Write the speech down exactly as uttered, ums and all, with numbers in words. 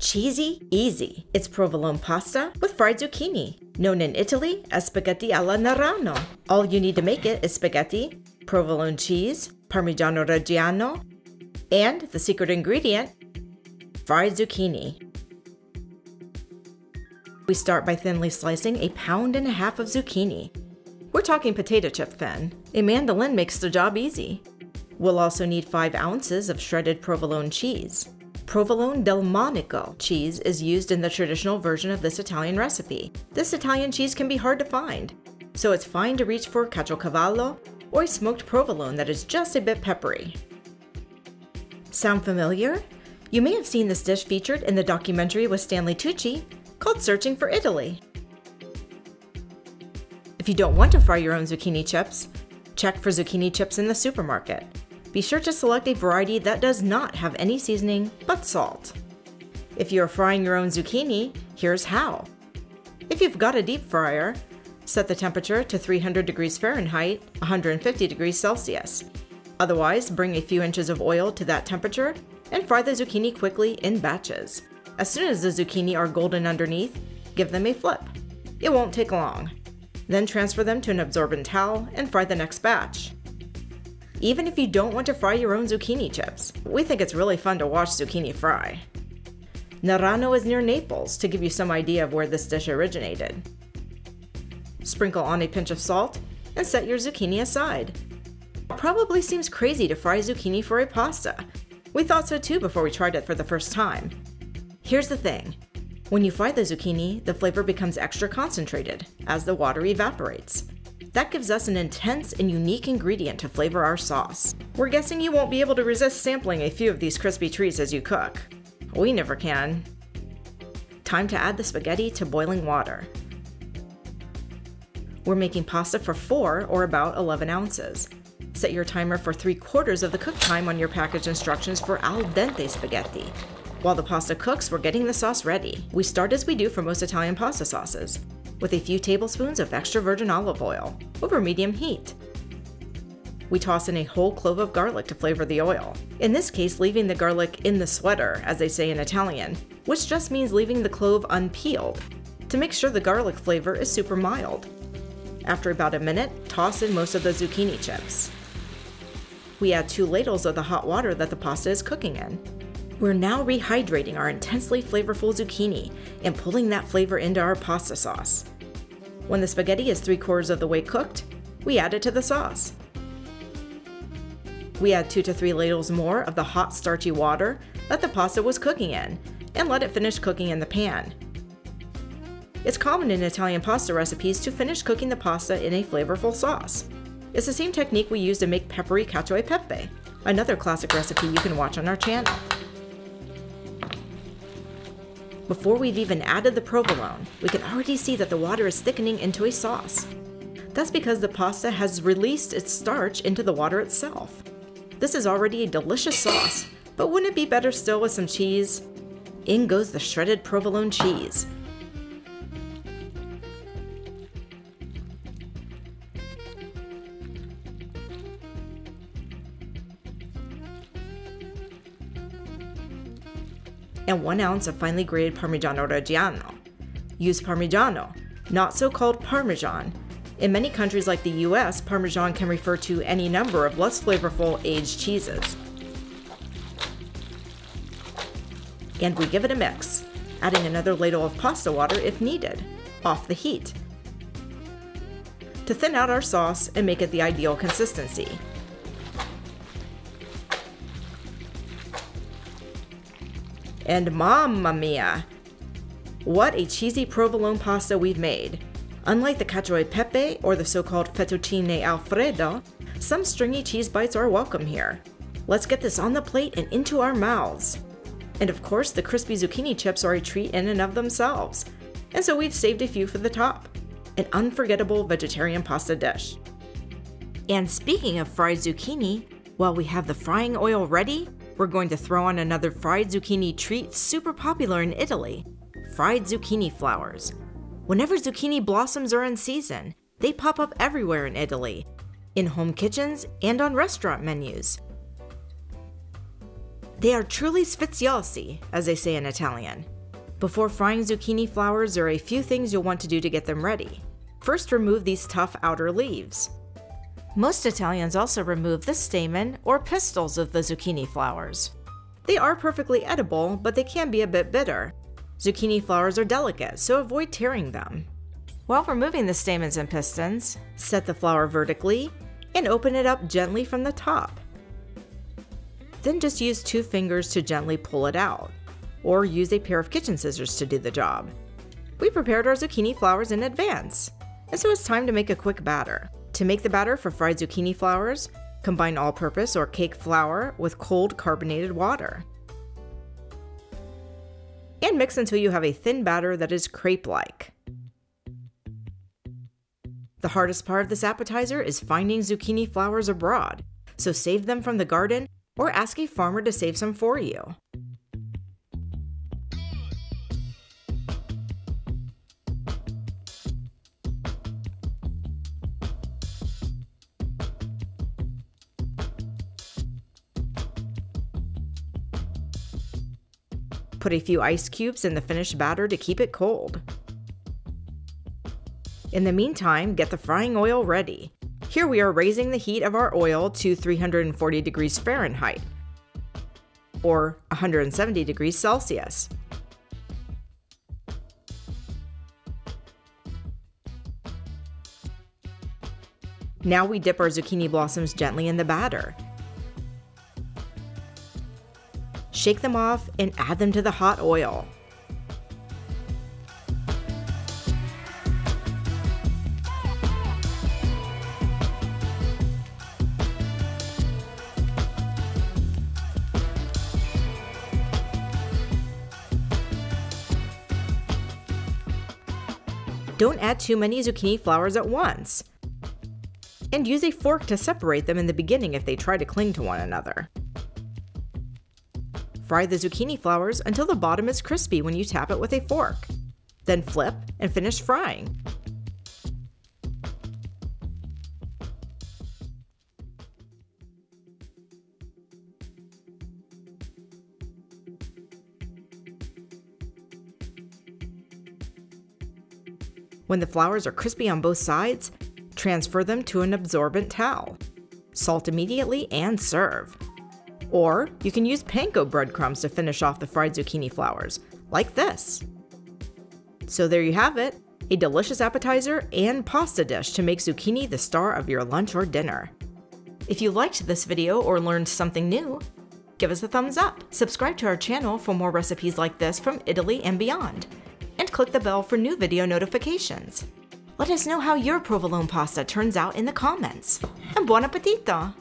Cheesy easy. It's provolone pasta with fried zucchini, known in Italy as spaghetti alla Nerano. All you need to make it is spaghetti, provolone cheese, Parmigiano Reggiano, and the secret ingredient, fried zucchini. We start by thinly slicing a pound and a half of zucchini. We're talking potato chip thin. A mandolin makes the job easy. We'll also need five ounces of shredded provolone cheese. Provolone del Monaco cheese is used in the traditional version of this Italian recipe. This Italian cheese can be hard to find, so it's fine to reach for caciocavallo or smoked provolone that is just a bit peppery. Sound familiar? You may have seen this dish featured in the documentary with Stanley Tucci called Searching for Italy. If you don't want to fry your own zucchini chips, check for zucchini chips in the supermarket. Be sure to select a variety that does not have any seasoning but salt. If you are frying your own zucchini, here's how. If you've got a deep fryer, set the temperature to three hundred degrees Fahrenheit, one hundred fifty degrees Celsius. Otherwise, bring a few inches of oil to that temperature and fry the zucchini quickly in batches. As soon as the zucchini are golden underneath, give them a flip. It won't take long. Then transfer them to an absorbent towel and fry the next batch. Even if you don't want to fry your own zucchini chips, we think it's really fun to watch zucchini fry. Nerano is near Naples, to give you some idea of where this dish originated. Sprinkle on a pinch of salt and set your zucchini aside. It probably seems crazy to fry zucchini for a pasta. We thought so too before we tried it for the first time. Here's the thing. When you fry the zucchini, the flavor becomes extra concentrated as the water evaporates. That gives us an intense and unique ingredient to flavor our sauce. We're guessing you won't be able to resist sampling a few of these crispy treats as you cook. We never can. Time to add the spaghetti to boiling water. We're making pasta for four, or about eleven ounces. Set your timer for three quarters of the cook time on your package instructions for al dente spaghetti. While the pasta cooks, we're getting the sauce ready. We start as we do for most Italian pasta sauces, with a few tablespoons of extra virgin olive oil over medium heat. We toss in a whole clove of garlic to flavor the oil, in this case leaving the garlic in the sweater, as they say in Italian, which just means leaving the clove unpeeled, to make sure the garlic flavor is super mild. After about a minute, toss in most of the zucchini chips. We add two ladles of the hot water that the pasta is cooking in. We're now rehydrating our intensely flavorful zucchini and pulling that flavor into our pasta sauce. When the spaghetti is three quarters of the way cooked, we add it to the sauce. We add two to three ladles more of the hot starchy water that the pasta was cooking in and let it finish cooking in the pan. It's common in Italian pasta recipes to finish cooking the pasta in a flavorful sauce. It's the same technique we use to make peppery cacio e pepe, another classic recipe you can watch on our channel. Before we've even added the provolone, we can already see that the water is thickening into a sauce. That's because the pasta has released its starch into the water itself. This is already a delicious sauce, but wouldn't it be better still with some cheese? In goes the shredded provolone cheese. And one ounce of finely grated Parmigiano Reggiano. Use Parmigiano, not so-called Parmesan. In many countries like the U S, Parmesan can refer to any number of less flavorful aged cheeses. And we give it a mix, adding another ladle of pasta water if needed, off the heat, to thin out our sauce and make it the ideal consistency. And mamma mia! What a cheesy provolone pasta we've made! Unlike the cacio e pepe or the so-called Fettuccine Alfredo, some stringy cheese bites are welcome here. Let's get this on the plate and into our mouths. And of course, the crispy zucchini chips are a treat in and of themselves, and so we've saved a few for the top. An unforgettable vegetarian pasta dish. And speaking of fried zucchini, while we have the frying oil ready, we're going to throw on another fried zucchini treat super popular in Italy, fried zucchini flowers. Whenever zucchini blossoms are in season, they pop up everywhere in Italy, in home kitchens and on restaurant menus. They are truly sfiziosi, as they say in Italian. Before frying zucchini flowers, there are a few things you'll want to do to get them ready. First, remove these tough outer leaves. Most Italians also remove the stamen or pistils of the zucchini flowers. They are perfectly edible, but they can be a bit bitter. Zucchini flowers are delicate, so avoid tearing them. While removing the stamens and pistils, set the flower vertically and open it up gently from the top. Then just use two fingers to gently pull it out, or use a pair of kitchen scissors to do the job. We prepared our zucchini flowers in advance, and so it's time to make a quick batter. To make the batter for fried zucchini flowers, combine all-purpose or cake flour with cold carbonated water. And mix until you have a thin batter that is crepe-like. The hardest part of this appetizer is finding zucchini flowers abroad, so save them from the garden or ask a farmer to save some for you. Put a few ice cubes in the finished batter to keep it cold. In the meantime, get the frying oil ready. Here we are raising the heat of our oil to three hundred forty degrees Fahrenheit, or one hundred seventy degrees Celsius. Now we dip our zucchini blossoms gently in the batter. Shake them off and add them to the hot oil. Don't add too many zucchini flowers at once. And use a fork to separate them in the beginning if they try to cling to one another. Fry the zucchini flowers until the bottom is crispy when you tap it with a fork. Then flip and finish frying. When the flowers are crispy on both sides, transfer them to an absorbent towel. Salt immediately and serve. Or you can use panko breadcrumbs to finish off the fried zucchini flowers, like this. So there you have it, a delicious appetizer and pasta dish to make zucchini the star of your lunch or dinner. If you liked this video or learned something new, give us a thumbs up. Subscribe to our channel for more recipes like this from Italy and beyond, and click the bell for new video notifications. Let us know how your provolone pasta turns out in the comments. And buon appetito!